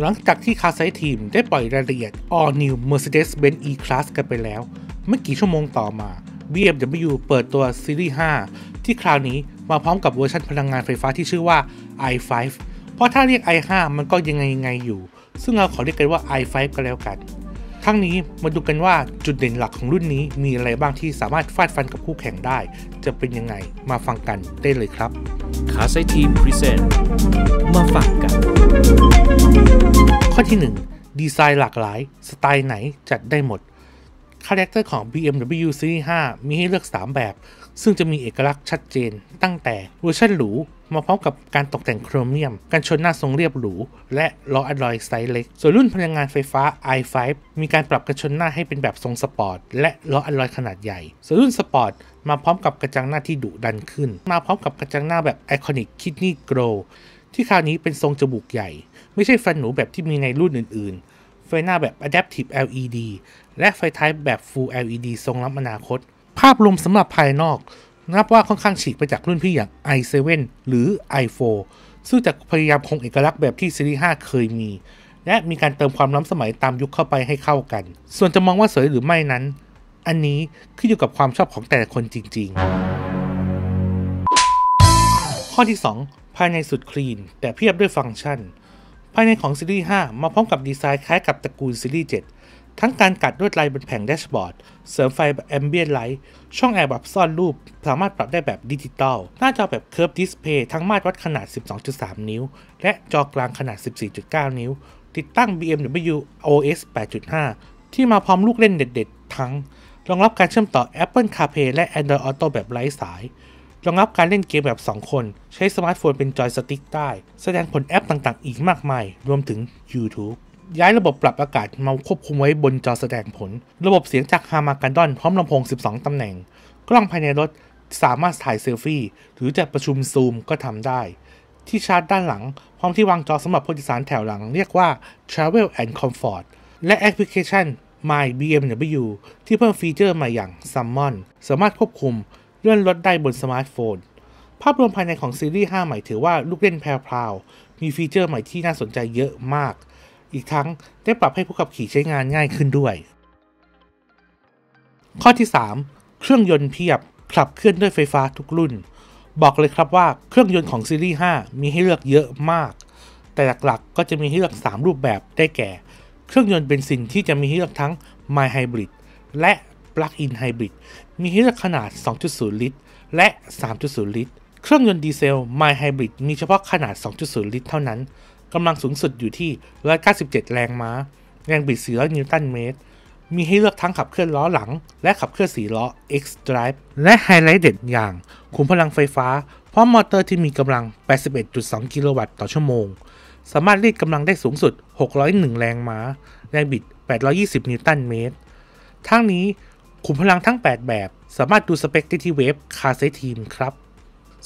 หลังจากที่ Carsideteam ได้ปล่อยรายละเอียด All New Mercedes-Benz E-Class กันไปแล้วไม่กี่ชั่วโมงต่อมา BMW เปิดตัว Series 5 ที่คราวนี้มาพร้อมกับเวอร์ชันพลังงานไฟฟ้าที่ชื่อว่า i5 เพราะถ้าเรียก i5 มันก็ยังไงอยู่ซึ่งเราขอเรียกกันว่า i5 ก็แล้วกันทั้งนี้มาดูกันว่าจุดเด่นหลักของรุ่นนี้มีอะไรบ้างที่สามารถฟาดฟันกับคู่แข่งได้จะเป็นยังไงมาฟังกันได้เลยครับ Carsideteam Present มาฟังกันข้อที่1ดีไซน์หลากหลายสไตล์ไหนจัดได้หมดคาแรคเตอร์ของ BMW Series 5 มีให้เลือก3แบบซึ่งจะมีเอกลักษณ์ชัดเจนตั้งแต่เวอร์ชันหรูมาพร้อมกับการตกแต่งโครเมียมการชนหน้าทรงเรียบหรูและล้ออะลอยไซส์เล็กส่วนรุ่นพลังงานไฟฟ้า i5 มีการปรับกันชนหน้าให้เป็นแบบทรงสปอร์ตและล้ออะลอยขนาดใหญ่ส่วนรุ่นสปอร์ตมาพร้อมกับกระจังหน้าที่ดุดันขึ้นมาพร้อมกับกระจังหน้าแบบ Iconic Kidney Glow ที่คราวนี้เป็นทรงจมูกใหญ่ไม่ใช่ฟันหนูแบบที่มีในรุ่นอื่นๆไฟหน้าแบบ Adaptive LED และไฟท้ายแบบ Full LED ทรงล้ำอนาคตภาพรวมสำหรับภายนอกนับว่าค่อนข้างฉีกไปจากรุ่นพี่อย่าง i7 หรือ i4 ซึ่งจะพยายามคงเอกลักษณ์แบบที่ซีรีส์ 5 เคยมีและมีการเติมความล้ำสมัยตามยุคเข้าไปให้เข้ากันส่วนจะมองว่าสวยหรือไม่นั้นอันนี้ขึ้นอยู่กับความชอบของแต่ละคนจริงๆข้อที่2ภายในสุดคลีนแต่เพียบด้วยฟังก์ชันภายในของซีรีส์ 5 มาพร้อมกับดีไซน์คล้ายกับตระกูลซีรีส์ 7ทั้งการกัดลวดลายบนแผงแดชบอร์ดเสริมไฟแบบ Ambient Light ช่องแอร์แบบซ่อนรูปสามารถปรับได้แบบดิจิตอลหน้าจอแบบ Curve Display ทั้งมาตรวัดขนาด 12.3 นิ้วและจอกลางขนาด 14.9 นิ้วติดตั้ง BMW OS 8.5 ที่มาพร้อมลูกเล่นเด็ดๆทั้งรองรับการเชื่อมต่อ Apple CarPlay และ Android Auto แบบไร้สายรองรับการเล่นเกมแบบ2คนใช้สมาร์ทโฟนเป็นจอยสติ๊กได้แสดงผลแอปต่างๆอีกมากมายรวมถึง YouTubeย้ายระบบปรับอากาศมาควบคุมไว้บนจอแสดงผลระบบเสียงจาก Harman Kardon พร้อมลำโพง 12 ตำแหน่งกล้องภายในรถสามารถถ่ายเซลฟี่หรือจะประชุม Zoom ก็ทำได้ที่ชาร์จด้านหลังพร้อมที่วางจอสำหรับผู้โดยสารแถวหลังเรียกว่า Travel and Comfort และแอปพลิเคชัน My BMW ที่เพิ่มฟีเจอร์มาอย่าง Summon สามารถควบคุมเลื่อนรถได้บนสมาร์ทโฟนภาพรวมภายในของซีรีส์ 5 ใหม่ถือว่าลูกเล่นแพรวๆมีฟีเจอร์ใหม่ที่น่าสนใจเยอะมากอีกทั้งได้ปรับให้ผู้ขับขี่ใช้งานง่ายขึ้นด้วยข้อที่3เครื่องยนต์เพียบขับเคลื่อนด้วยไฟฟ้าทุกรุ่นบอกเลยครับว่าเครื่องยนต์ของซีรีส์5มีให้เลือกเยอะมากแต่หลักๆก็จะมีให้เลือก3รูปแบบได้แก่เครื่องยนต์เบนซินที่จะมีให้เลือกทั้ง My Hybrid และ Plug-in Hybrid มีให้เลือกขนาด 2.0 ลิตรและ 3.0 ลิตรเครื่องยนต์ดีเซล My Hybrid มีเฉพาะขนาด 2.0 ลิตรเท่านั้นกำลังสูงสุดอยู่ที่197แรงม้าแรงบิด400นิวตันเมตรมีให้เลือกทั้งขับเคลื่อนล้อหลังและขับเคลื่อน4ล้อ X Drive และไฮไลท์เด่นอย่างขุมพลังไฟฟ้าพร้อมมอเตอร์ที่มีกำลัง 81.2 กิโลวัตต์ต่อชั่วโมงสามารถรีดกำลังได้สูงสุด601แรงม้าแรงบิด820นิวตันเมตรทั้งนี้ขุมพลังทั้ง8แบบสามารถดูสเปคได้ที่เว็บ Carsideteam ครับ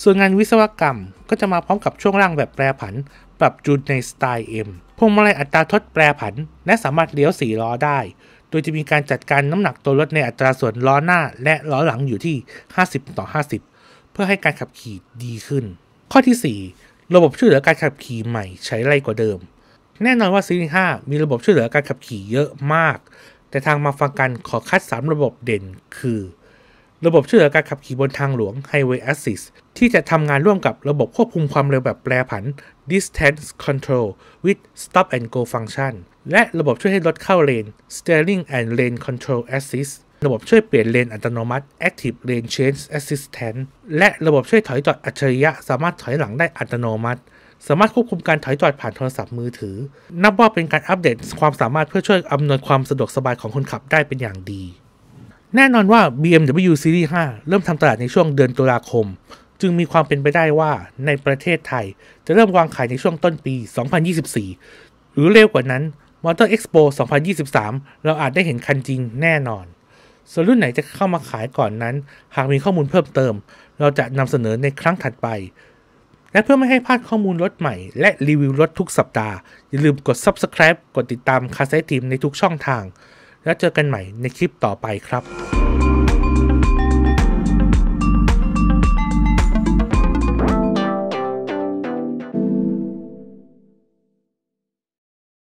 ส่วนงานวิศวกรรมก็จะมาพร้อมกับช่วงล่างแบบแปรผันปรับจูนในสไตล์ M พวงมาลัยอัตราทดแปรผันและสามารถเลี้ยว4ล้อได้โดยจะมีการจัดการน้ำหนักตัวรถในอัตราส่วนล้อหน้าและล้อหลังอยู่ที่50/50เพื่อให้การขับขี่ดีขึ้นข้อที่4ระบบช่วยเหลือการขับขี่ใหม่ใช้ไรกว่าเดิมแน่นอนว่าซีรีส์ 5มีระบบช่วยเหลือการขับขี่เยอะมากแต่ทางมาฟังกันขอคัด3ระบบเด่นคือระบบช่วยเหลือการขับขี่บนทางหลวง Highway Assist ที่จะทำงานร่วมกับระบบควบคุมความเร็วแบบแปรผัน Distance Control with Stop and Go Function และระบบช่วยให้รถเข้าเลน Steering and Lane Control Assist ระบบช่วยเปลี่ยนเลนอัตโนมัติ Active Lane Change Assistant และระบบช่วยถอยจอดอัจฉริยะสามารถถอยหลังได้อัตโนมัติสามารถควบคุมการถอยจอดผ่านโทรศัพท์มือถือนับว่าเป็นการอัปเดตความสามารถเพื่อช่วยอำนวยความสะดวกสบายของคนขับได้เป็นอย่างดีแน่นอนว่า BMW Series 5 เริ่มทำตลาดในช่วงเดือนตุลาคมจึงมีความเป็นไปได้ว่าในประเทศไทยจะเริ่มวางขายในช่วงต้นปี 2024 หรือเร็วกว่านั้น Motor Expo 2023 เราอาจได้เห็นคันจริงแน่นอนส่วนรุ่นไหนจะเข้ามาขายก่อนนั้นหากมีข้อมูลเพิ่มเติมเราจะนำเสนอในครั้งถัดไปและเพื่อไม่ให้พลาดข้อมูลรถใหม่และรีวิวรถทุกสัปดาห์อย่าลืมกด Subscribe กดติดตาม Carsideteam ในทุกช่องทางแล้วเจอกันใหม่ในคลิปต่อไปครับ